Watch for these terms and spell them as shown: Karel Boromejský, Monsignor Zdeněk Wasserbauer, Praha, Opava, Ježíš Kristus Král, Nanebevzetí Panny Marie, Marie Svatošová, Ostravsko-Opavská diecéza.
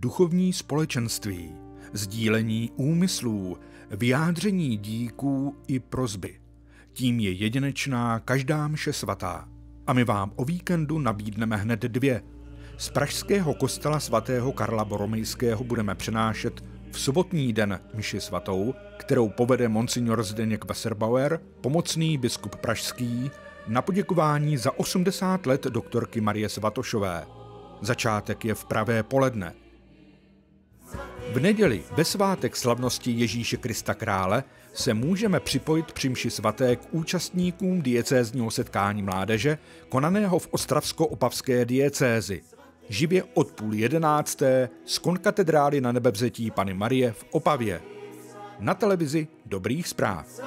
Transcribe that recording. duchovní společenství, sdílení úmyslů, vyjádření díků i prosby. Tím je jedinečná každá mše svatá. A my vám o víkendu nabídneme hned dvě. Z pražského kostela svatého Karla Boromejského budeme přenášet v sobotní den mši svatou, kterou povede monsignor Zdeněk Wasserbauer, pomocný biskup pražský, na poděkování za 80 let doktorky Marie Svatošové. Začátek je v pravé poledne. V neděli ve svátek slavnosti Ježíše Krista Krále se můžeme připojit při mši svaté k účastníkům diecézního setkání mládeže, konaného v Ostravsko-Opavské diecézi. Živě od 10:30 z konkatedrály Nanebevzetí Panny Marie v Opavě. Na televizi Dobrých zpráv.